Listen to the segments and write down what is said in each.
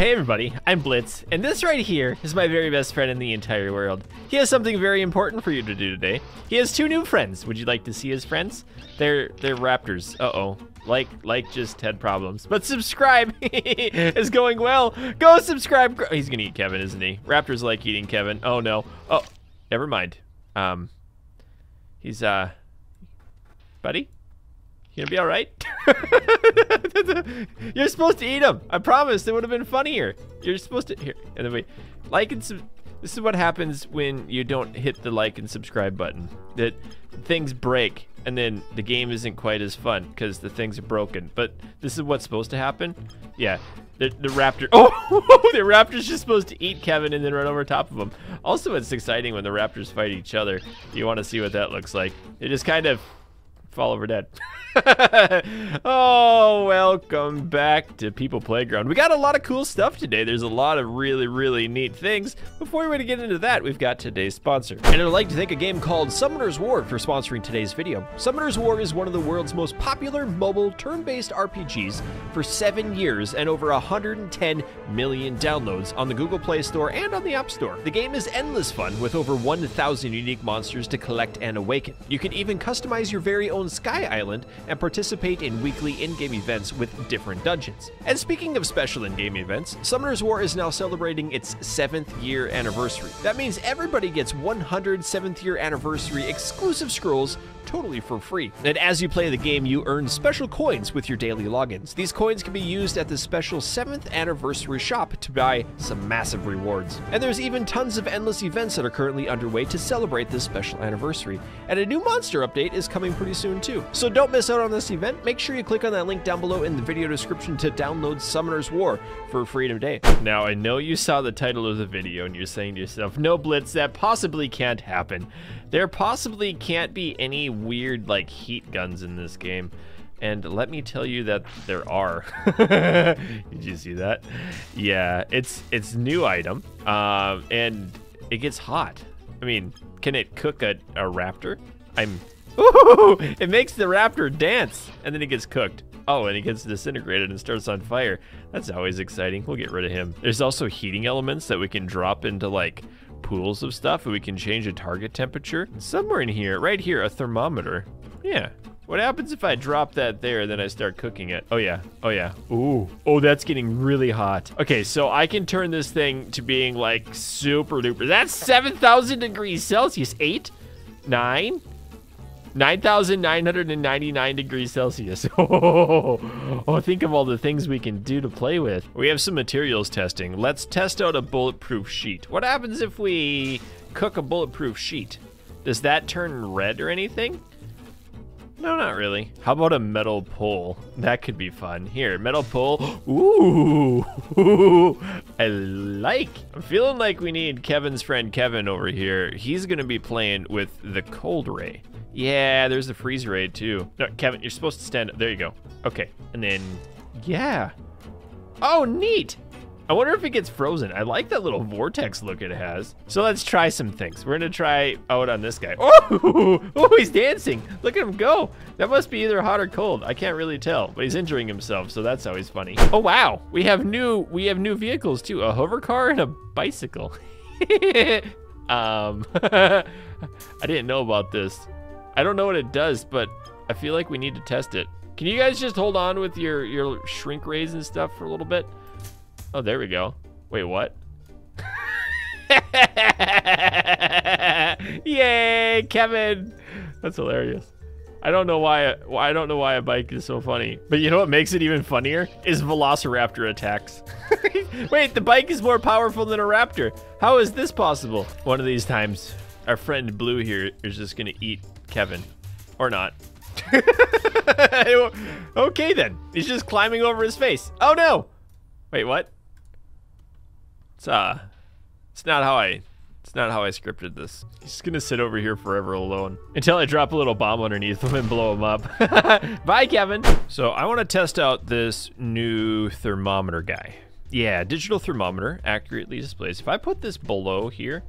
hey everybody, I'm Blitz, and this right here is my very best friend in the entire world. He has something very important for you to do today. He has two new friends. Would you like to see his friends? They're raptors. Uh-oh. Like just had problems. But subscribe is going well. Go subscribe. He's gonna eat Kevin, isn't he? Raptors like eating Kevin. Oh no. Oh, never mind. He's buddy? You gonna be all right? You're supposed to eat them. I promised it would have been funnier. You're supposed to here and then wait. Like and sub. This is what happens when you don't hit the like and subscribe button. That things break and then the game isn't quite as fun because the things are broken. But this is what's supposed to happen. Yeah, the raptor. Oh, the raptor's just supposed to eat Kevin and then run over top of him. Also, it's exciting when the raptors fight each other. You want to see what that looks like. It just kind of fall over dead. Oh, welcome back to People Playground. We got a lot of cool stuff today. There's a lot of really, really neat things. Before we get into that, we've got today's sponsor. And I'd like to thank a game called Summoner's War for sponsoring today's video. Summoner's War is one of the world's most popular mobile turn-based RPGs for 7 years and over 110 million downloads on the Google Play Store and on the App Store. The game is endless fun with over 1,000 unique monsters to collect and awaken. You can even customize your very own Sky Island and participate in weekly in-game events with different dungeons. And speaking of special in-game events, Summoner's War is now celebrating its 7th year anniversary. That means everybody gets 100 7th year anniversary exclusive scrolls totally for free. And as you play the game, you earn special coins with your daily logins. These coins can be used at the special 7th anniversary shop to buy some massive rewards. And there's even tons of endless events that are currently underway to celebrate this special anniversary. And a new monster update is coming pretty soon too. So don't miss out on this event. Make sure you click on that link down below in the video description to download Summoner's War for Freedom Day. Now, I know you saw the title of the video and you're saying to yourself, no Blitz, that possibly can't happen. There possibly can't be any weird like heat guns in this game. And let me tell you that there are. Did you see that? Yeah, it's new item. And it gets hot. I mean, can it cook a raptor? Ooh, it makes the raptor dance and then it gets cooked. Oh, and it gets disintegrated and starts on fire. That's always exciting. We'll get rid of him. There's also heating elements that we can drop into like pools of stuff, and we can change a target temperature. Somewhere in here, right here, a thermometer. Yeah. What happens if I drop that there and then I start cooking it? Oh yeah, oh yeah. Ooh, oh, that's getting really hot. Okay, so I can turn this thing to being like super duper. That's 7,000 degrees Celsius, 8, 9. 9,999 degrees Celsius. Oh, think of all the things we can do to play with. We have some materials testing. Let's test out a bulletproof sheet. What happens if we cook a bulletproof sheet? Does that turn red or anything? No, not really. How about a metal pole? That could be fun. Here, metal pole. Ooh, I'm feeling like we need Kevin's friend Kevin over here. He's gonna be playing with the cold ray. Yeah, there's the freeze ray too. No, Kevin, you're supposed to stand up. There you go. Okay, and then, yeah. Oh, neat. I wonder if it gets frozen. I like that little vortex look it has. So let's try some things. We're gonna try out on this guy. Oh, he's dancing. Look at him go. That must be either hot or cold. I can't really tell, but he's injuring himself, so that's always funny. Oh wow, we have new vehicles too. A hover car and a bicycle. I didn't know about this. I don't know what it does, but I feel like we need to test it. Can you guys just hold on with your shrink rays and stuff for a little bit? Oh, there we go. Wait, what? Yay, Kevin! That's hilarious. I don't know why a bike is so funny. But you know what makes it even funnier is Velociraptor attacks. Wait, the bike is more powerful than a raptor. How is this possible? One of these times, our friend Blue here is just gonna eat Kevin, or not. Okay then, he's just climbing over his face. Oh no! Wait, what? It's not how I scripted this. He's just gonna sit over here forever alone until I drop a little bomb underneath him and blow him up. Bye, Kevin. So I want to test out this new thermometer guy. Yeah, digital thermometer accurately displays. If I put this below here,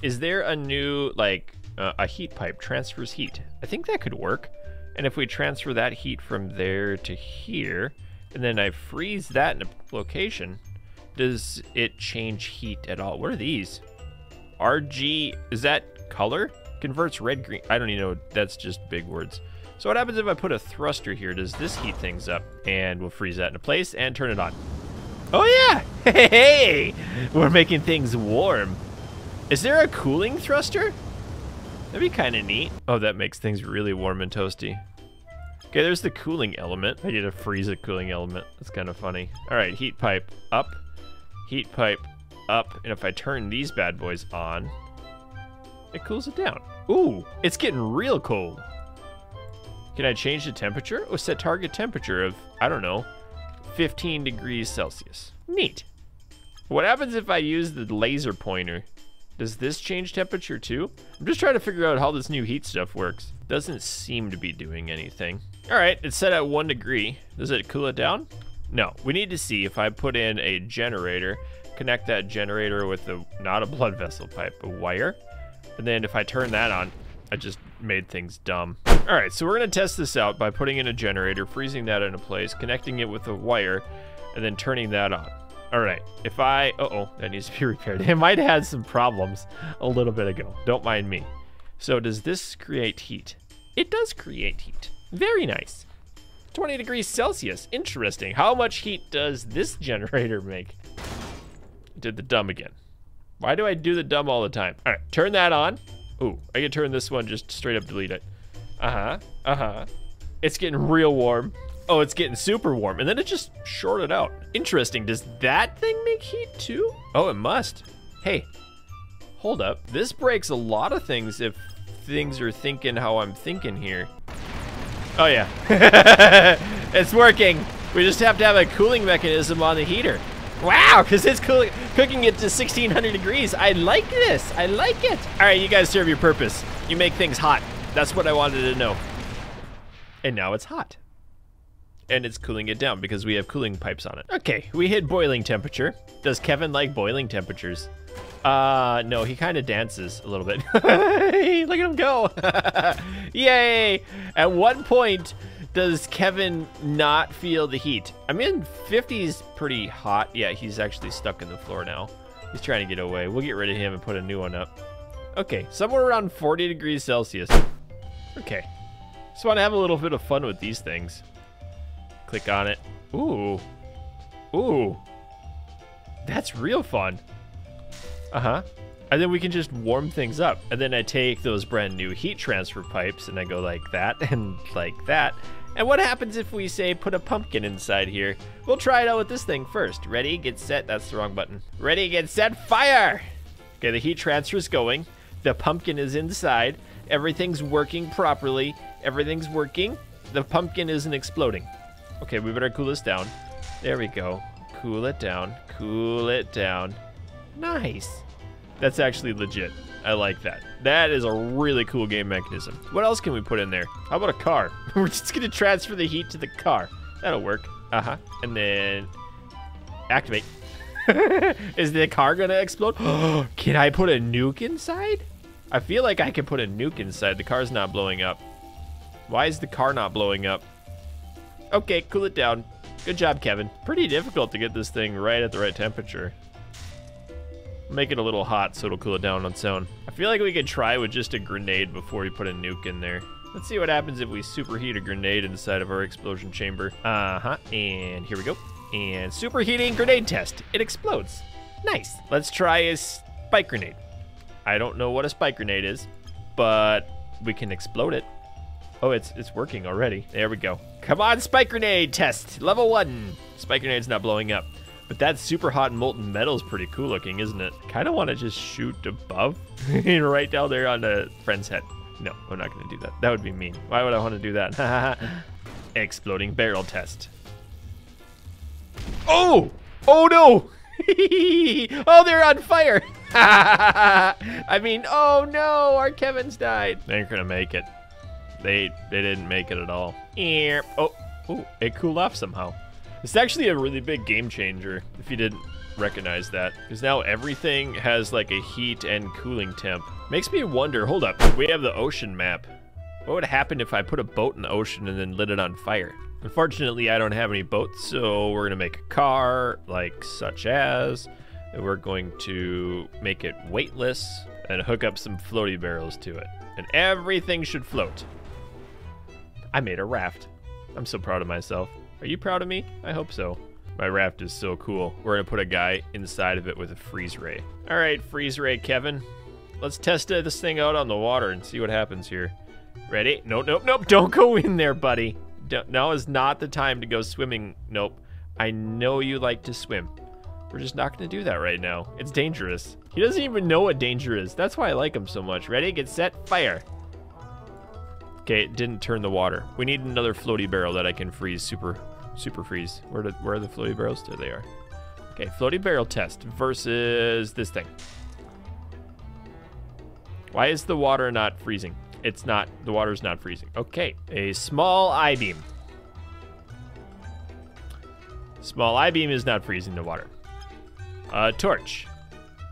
is there a new like a heat pipe transfers heat? I think that could work. And if we transfer that heat from there to here, and then I freeze that in a location, does it change heat at all? What are these? RG, is that color? Converts red, green. I don't even know. That's just big words. So what happens if I put a thruster here? Does this heat things up? And we'll freeze that into place and turn it on. Oh yeah! Hey! We're making things warm. Is there a cooling thruster? That'd be kind of neat. Oh, that makes things really warm and toasty. Okay, there's the cooling element. I did a freeze a cooling element. That's kind of funny. All right, heat pipe up. Heat pipe up. And if I turn these bad boys on, it cools it down. Ooh, it's getting real cold. Can I change the temperature? Oh, set target temperature of, I don't know, 15 degrees Celsius. Neat. What happens if I use the laser pointer? Does this change temperature too? I'm just trying to figure out how this new heat stuff works. Doesn't seem to be doing anything. All right, it's set at 1 degree. Does it cool it down? No, we need to see if I put in a generator, connect that generator with the, not a blood vessel pipe, a wire. And then if I turn that on, I just made things dumb. All right, so we're gonna test this out by putting in a generator, freezing that into place, connecting it with a wire, and then turning that on. All right, if I, uh-oh, that needs to be repaired. It might have had some problems a little bit ago. Don't mind me. So does this create heat? It does create heat. Very nice. 20 degrees Celsius, interesting. How much heat does this generator make? I did the dumb again. Why do I do the dumb all the time? All right, turn that on. Ooh, I can turn this one, just straight up delete it. Uh-huh, uh-huh. It's getting real warm. Oh, it's getting super warm, and then it just shorted out. Interesting, does that thing make heat too? Oh, it must. Hey, hold up. This breaks a lot of things if things are thinking how I'm thinking here. Oh yeah, it's working. We just have to have a cooling mechanism on the heater. Wow, because it's cooling, cooking it to 1600 degrees. I like this, I like it. All right, you guys serve your purpose. You make things hot. That's what I wanted to know. And now it's hot. And it's cooling it down because we have cooling pipes on it. Okay, we hit boiling temperature. Does Kevin like boiling temperatures? No, he kind of dances a little bit. Hey, look at him go. Yay. At what point does Kevin not feel the heat? I mean, 50's pretty hot. Yeah, he's actually stuck in the floor now. He's trying to get away. We'll get rid of him and put a new one up. Okay, somewhere around 40 degrees Celsius. Okay, just want to have a little bit of fun with these things. Click on it. Ooh. Ooh. That's real fun. Uh-huh. And then we can just warm things up. And then I take those brand new heat transfer pipes and I go like that and like that. And what happens if we say put a pumpkin inside here? We'll try it out with this thing first. Ready, get set. That's the wrong button. Ready, get set, fire. Okay, the heat transfer is going. The pumpkin is inside. Everything's working properly. Everything's working. The pumpkin isn't exploding. Okay, we better cool this down. There we go. Cool it down. Cool it down. Nice. That's actually legit. I like that. That is a really cool game mechanism. What else can we put in there? How about a car? We're just gonna transfer the heat to the car. That'll work. Uh-huh. And then activate. Is the car gonna explode? Can I put a nuke inside? I feel like I can put a nuke inside. The car's not blowing up. Why is the car not blowing up? Okay, cool it down. Good job, Kevin. Pretty difficult to get this thing right at the right temperature. Make it a little hot so it'll cool it down on its own. I feel like we could try with just a grenade before we put a nuke in there. Let's see what happens if we superheat a grenade inside of our explosion chamber. Uh-huh, and here we go. And superheating grenade test. It explodes. Nice. Let's try a spike grenade. I don't know what a spike grenade is, but we can explode it. Oh, it's working already. There we go. Come on, spike grenade test, level 1. Spike grenade's not blowing up, but that super hot molten metal's pretty cool looking, isn't it? Kind of want to just shoot above and right down there on a friend's head. No, I'm not gonna do that. That would be mean. Why would I want to do that? Exploding barrel test. Oh! Oh no! Oh, they're on fire! I mean, oh no, our Kevin's died. They're gonna make it. They didn't make it at all. Oh, ooh, it cooled off somehow. It's actually a really big game changer if you didn't recognize that, because now everything has like a heat and cooling temp. Makes me wonder, hold up, we have the ocean map. What would happen if I put a boat in the ocean and then lit it on fire? Unfortunately, I don't have any boats, so we're gonna make a car, like such as, and we're going to make it weightless and hook up some floaty barrels to it. And everything should float. I made a raft. I'm so proud of myself. Are you proud of me? I hope so. My raft is so cool. We're gonna put a guy inside of it with a freeze ray. All right, freeze ray Kevin. Let's test this thing out on the water and see what happens here. Ready? Nope, nope, nope, don't go in there, buddy. Now is not the time to go swimming. Nope. I know you like to swim. We're just not gonna do that right now. It's dangerous. He doesn't even know what danger is. That's why I like him so much. Ready, get set, fire. Okay, it didn't turn the water. We need another floaty barrel that I can freeze, super freeze. Where are the floaty barrels? There they are. Okay, floaty barrel test versus this thing. Why is the water not freezing? It's not, the water's not freezing. Okay, a small I-beam. Small I-beam is not freezing the water. A torch.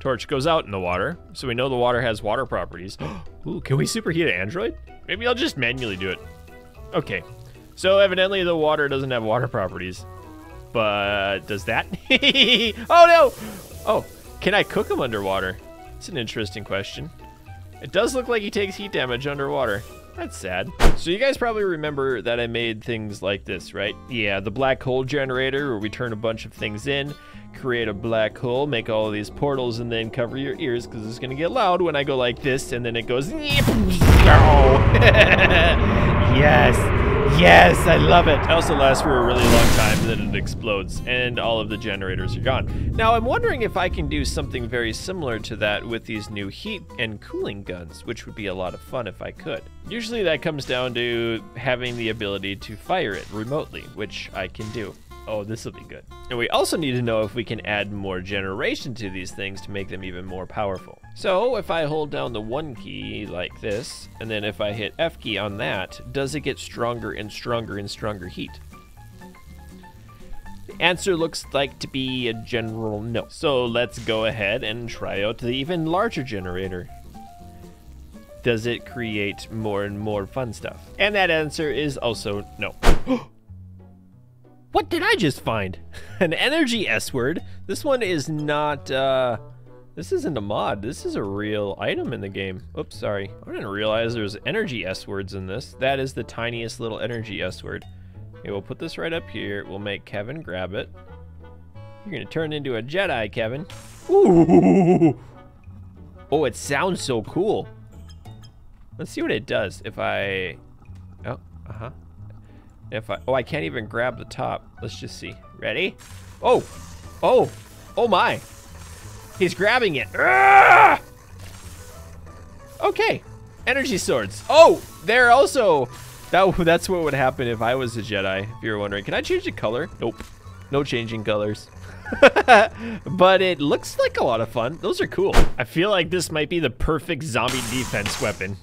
Torch goes out in the water, so we know the water has water properties. Ooh, can we superheat an android? Maybe I'll just manually do it. Okay, so evidently the water doesn't have water properties, but does that? Oh no! Oh, can I cook him underwater? It's an interesting question. It does look like he takes heat damage underwater. That's sad. So you guys probably remember that I made things like this, right? Yeah, the black hole generator, where we turn a bunch of things in, create a black hole, make all of these portals, and then cover your ears because it's gonna get loud when I go like this, and then it goes. Yes, yes, I love it. It also lasts for a really long time, and then it explodes, and all of the generators are gone. Now I'm wondering if I can do something very similar to that with these new heat and cooling guns, which would be a lot of fun if I could. Usually that comes down to having the ability to fire it remotely, which I can do. Oh, this will be good. And we also need to know if we can add more generation to these things to make them even more powerful. So if I hold down the 1 key like this, and then if I hit F key on that, does it get stronger and stronger and stronger heat? The answer looks like to be a general no. So let's go ahead and try out the even larger generator. Does it create more and more fun stuff? And that answer is also no. What did I just find? An energy S-word. This one is not, this isn't a mod. This is a real item in the game. Oops, sorry. I didn't realize there's energy S-words in this. That is the tiniest little energy S-word. Okay, we'll put this right up here. We'll make Kevin grab it. You're gonna turn into a Jedi, Kevin. Ooh. Oh, it sounds so cool. Let's see what it does if I, oh, uh-huh. If I, oh, I can't even grab the top. Let's just see. Ready? Oh, oh, oh my. He's grabbing it. Ah! Okay, energy swords. Oh, they're also, that's what would happen if I was a Jedi, if you're wondering. Can I change the color? Nope, no changing colors. But it looks like a lot of fun. Those are cool. I feel like this might be the perfect zombie defense weapon.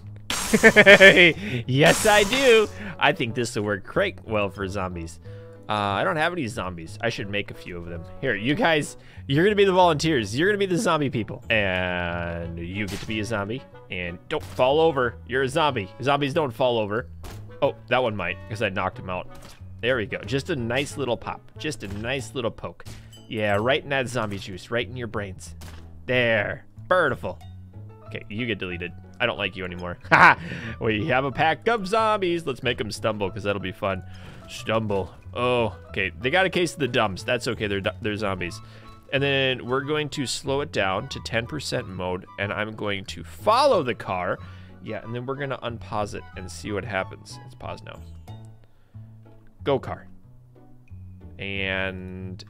Yes, I do. I think this will work quite well for zombies. I don't have any zombies. I should make a few of them. Here, you guys, you're gonna be the volunteers. You're gonna be the zombie people. And you get to be a zombie. And don't fall over. You're a zombie. Zombies don't fall over. Oh, that one might, because I knocked him out. There we go. Just a nice little pop. Just a nice little poke. Yeah, right in that zombie juice. Right in your brains. There. Beautiful. Okay, you get deleted. I don't like you anymore. Haha, we have a pack of zombies. Let's make them stumble, because that'll be fun. Stumble. Oh, okay. They got a case of the dumbs. That's okay. They're zombies. And then we're going to slow it down to 10% mode, and I'm going to follow the car. Yeah, and then we're going to unpause it and see what happens. Let's pause now. Go, car. And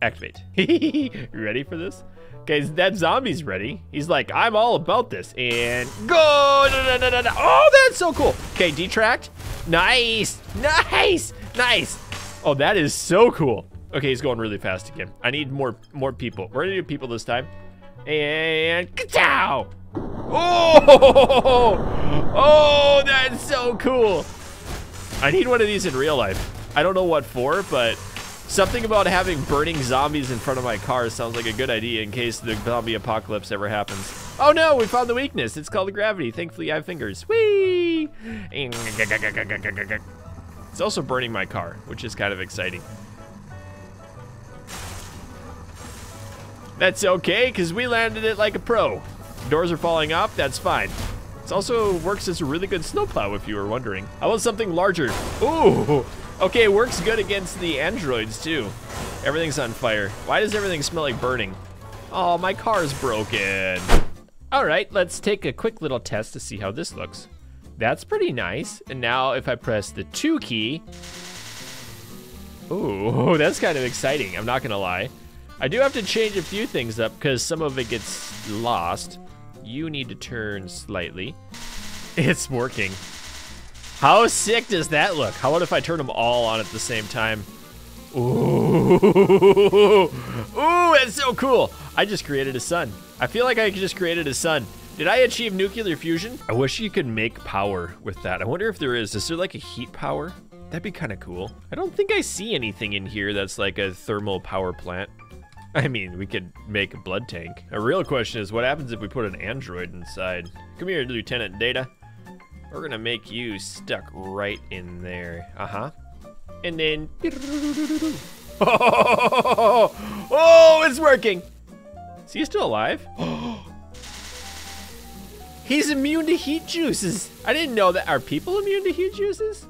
activate. You ready for this? Okay, that zombie's ready. He's like, I'm all about this. And go! No, no, no, no, no. Oh, that's so cool. Okay, detract. Nice, nice, nice. Oh, that is so cool. Okay, he's going really fast again. I need more people. We're gonna do people this time. And ka-chow! Oh! Oh, that's so cool. I need one of these in real life. I don't know what for, but something about having burning zombies in front of my car sounds like a good idea in case the zombie apocalypse ever happens. Oh no, we found the weakness. It's called gravity. Thankfully, I have fingers. Whee! It's also burning my car, which is kind of exciting. That's okay, because we landed it like a pro. Doors are falling off, that's fine. It also works as a really good snowplow, if you were wondering. I want something larger. Ooh! Okay, it works good against the androids, too. Everything's on fire. Why does everything smell like burning? Oh, my car's broken. All right, let's take a quick little test to see how this looks. That's pretty nice. And now if I press the 2 key... Ooh, that's kind of exciting, I'm not gonna lie. I do have to change a few things up because some of it gets lost. You need to turn slightly. It's working. How sick does that look? How about if I turn them all on at the same time? Ooh, that's so cool. I just created a sun. I feel like I just created a sun. Did I achieve nuclear fusion? I wish you could make power with that. I wonder if there is. Is there like a heat power? That'd be kind of cool. I don't think I see anything in here that's like a thermal power plant. I mean, we could make a blood tank. A real question is, what happens if we put an android inside? Come here, Lieutenant Data. We're gonna make you stuck right in there. Uh-huh. And then... Oh, it's working! Is he still alive? He's immune to heat juices! I didn't know that. Are people immune to heat juices?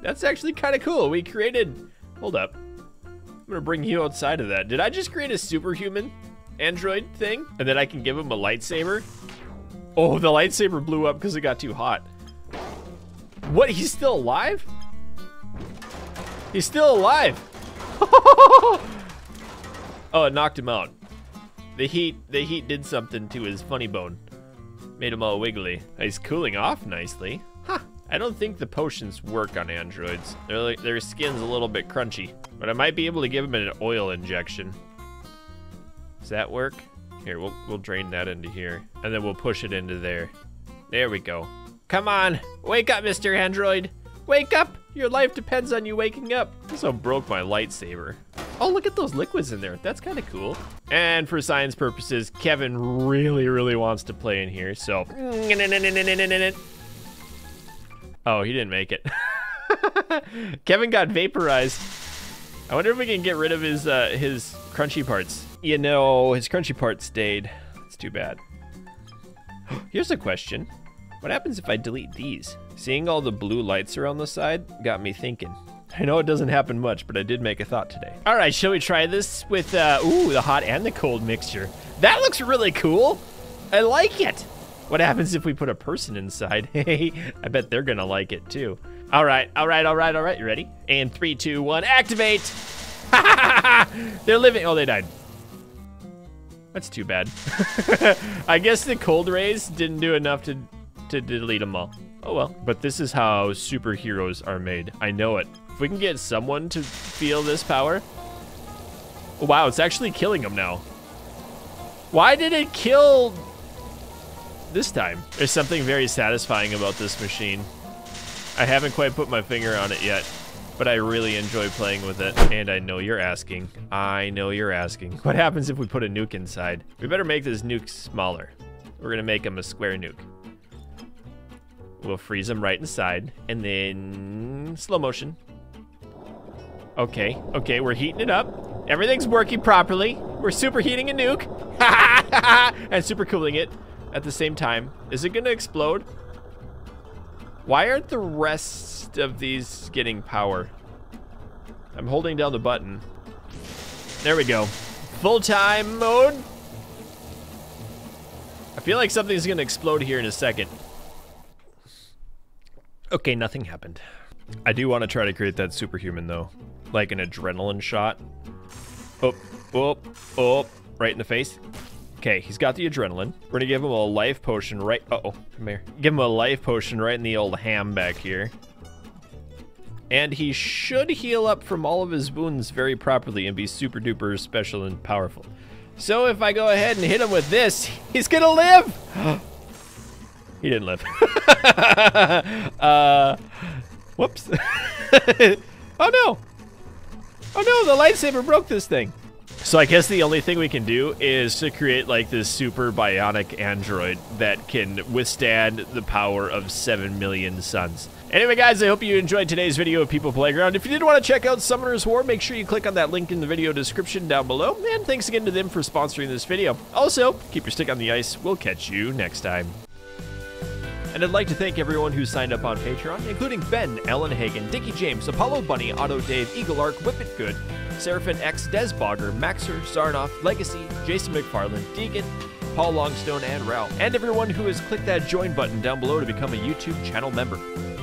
That's actually kind of cool. We created... Hold up. I'm gonna bring you outside of that. Did I just create a superhuman android thing? And then I can give him a lightsaber? Oh, the lightsaber blew up because it got too hot. What, he's still alive? He's still alive. Oh, it knocked him out. The heat did something to his funny bone. Made him all wiggly. He's cooling off nicely. Huh. I don't think the potions work on androids. They're like, their skin's a little bit crunchy, but I might be able to give them an oil injection. Does that work? Here, we'll drain that into here, and then we'll push it into there. There we go. Come on, wake up, Mr. Android. Wake up, your life depends on you waking up. This one broke my lightsaber. Oh, look at those liquids in there. That's kind of cool. And for science purposes, Kevin really, really wants to play in here, so. Oh, he didn't make it. Kevin got vaporized. I wonder if we can get rid of his crunchy parts. You know, his crunchy part stayed. It's too bad. Here's a question. What happens if I delete these? Seeing all the blue lights around the side got me thinking. I know it doesn't happen much, but I did make a thought today. All right, shall we try this with, ooh, the hot and the cold mixture. That looks really cool. I like it. What happens if we put a person inside? Hey, I bet they're gonna like it too. All right, all right, all right, all right. You ready? And 3, 2, 1, activate. They're living, oh, they died. That's too bad. I guess the cold rays didn't do enough to delete them all. Oh well, but this is how superheroes are made. I know it. If we can get someone to feel this power. Oh, wow, it's actually killing them now. Why did it kill this time? There's something very satisfying about this machine. I haven't quite put my finger on it yet, but I really enjoy playing with it. And I know you're asking. I know you're asking. What happens if we put a nuke inside? We better make this nuke smaller. We're gonna make him a square nuke. We'll freeze him right inside, and then slow motion. Okay, okay, we're heating it up. Everything's working properly. We're superheating a nuke. And supercooling it. At the same time, is it gonna explode? Why aren't the rest of these getting power? I'm holding down the button. There we go. Full time mode. I feel like something's gonna explode here in a second. Okay, nothing happened. I do wanna try to create that superhuman though. Like an adrenaline shot. Oh, oh, oh, right in the face. Okay, he's got the adrenaline. We're gonna give him a life potion right, uh-oh, come here. Give him a life potion right in the old ham back here. And he should heal up from all of his wounds very properly and be super duper special and powerful. So if I go ahead and hit him with this, he's gonna live! He didn't live. Whoops. Oh no! Oh no, the lightsaber broke this thing. So I guess the only thing we can do is to create like this super bionic android that can withstand the power of 7 million suns. Anyway, guys, I hope you enjoyed today's video of People Playground. If you did want to check out Summoner's War, make sure you click on that link in the video description down below. And thanks again to them for sponsoring this video. Also, keep your stick on the ice. We'll catch you next time. And I'd like to thank everyone who signed up on Patreon, including Ben, Ellen Hagen, Dickie James, Apollo Bunny, Otto Dave, Eagle Arc, Whippet Good, Seraphin X, Desbogger, Maxer, Zarnoff, Legacy, Jason McFarland, Deegan, Paul Longstone, and Rao. And everyone who has clicked that join button down below to become a YouTube channel member.